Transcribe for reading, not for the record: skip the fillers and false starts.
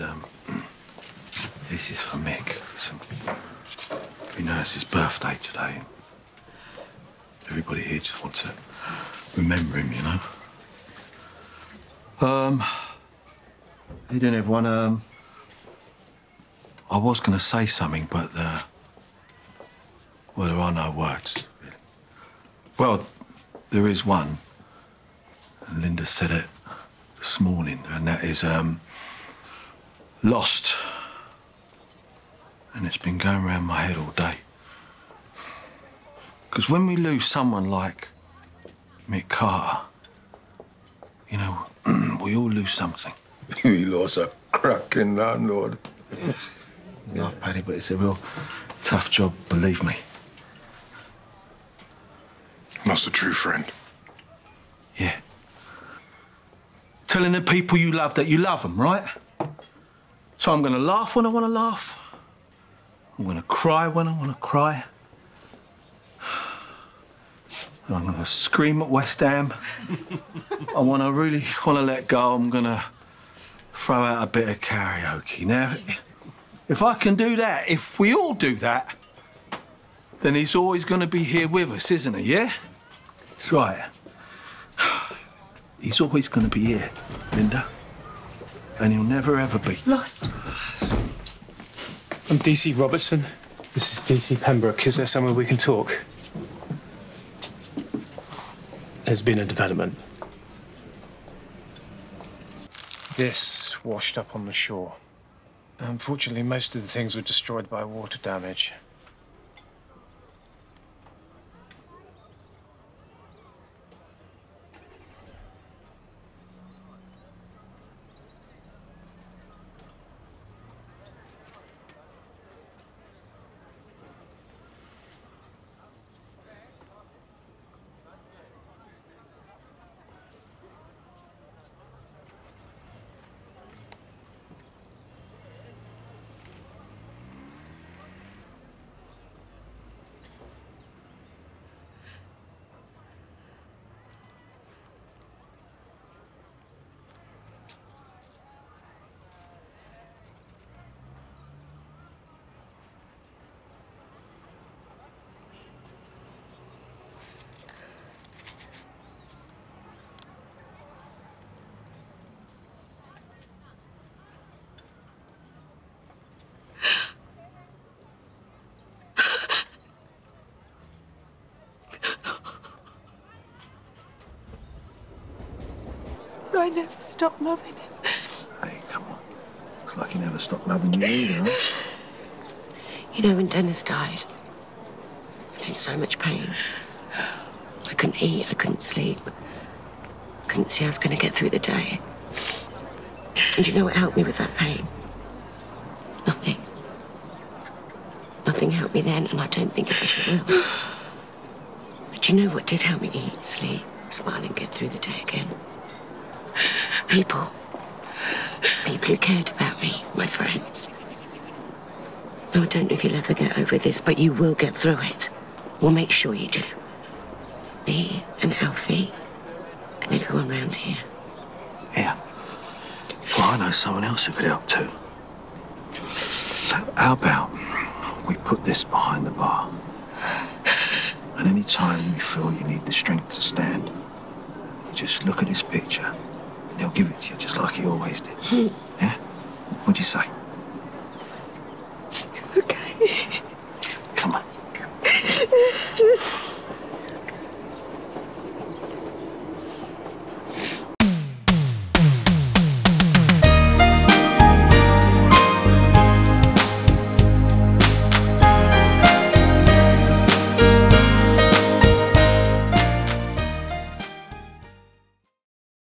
is, this is for Mick. We know it's his birthday today. Everybody here just wants to remember him, you know. How you doing, everyone? I was going to say something, but, well, there are no words, really. Well, there is one, and Linda said it this morning, and that is, lost. And it's been going around my head all day. Because when we lose someone like Mick Carter, you know, we all lose something. We lost a cracking landlord. I love Paddy, but it's a real tough job, believe me. Lost a true friend. Yeah. Telling the people you love that you love them, right? So I'm going to laugh when I want to laugh. I'm going to cry when I want to cry. And I'm going to scream at West Ham. I really want to let go. I'm going to throw out a bit of karaoke. Now, if I can do that, if we all do that, then he's always going to be here with us, isn't he, yeah? That's right. He's always going to be here, Linda. And he'll never, ever be lost. I'm DC Robertson. This is DC Pembroke. Is there somewhere we can talk? There's been a development. This washed up on the shore. Unfortunately, most of the things were destroyed by water damage. I never stopped loving him. Hey, come on. Looks like he never stopped loving you either, huh? You know, when Dennis died, I was in so much pain. I couldn't eat, I couldn't sleep. I couldn't see how I was going to get through the day. And you know what helped me with that pain? Nothing. Nothing helped me then, and I don't think it ever will. But you know what did help me eat, sleep, smile, and get through the day again? People. People who cared about me, my friends. Now, I don't know if you'll ever get over this, but you will get through it. We'll make sure you do. Me and Alfie and everyone around here. Yeah. Well, I know someone else who could help too. So how about we put this behind the bar? And any time you feel you need the strength to stand, just look at this picture. He'll give it to you just like he always did. Yeah? What'd you say?